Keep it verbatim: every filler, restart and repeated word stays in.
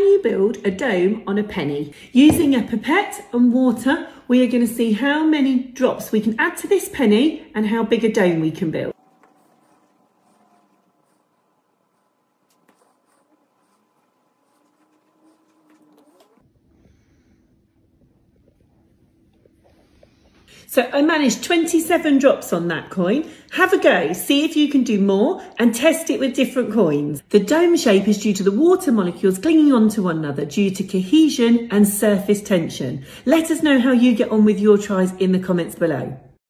Can you build a dome on a penny? Using a pipette and water, we are going to see how many drops we can add to this penny and how big a dome we can build. So I managed twenty-seven drops on that coin. Have a go, see if you can do more and test it with different coins. The dome shape is due to the water molecules clinging onto one another due to cohesion and surface tension. Let us know how you get on with your tries in the comments below.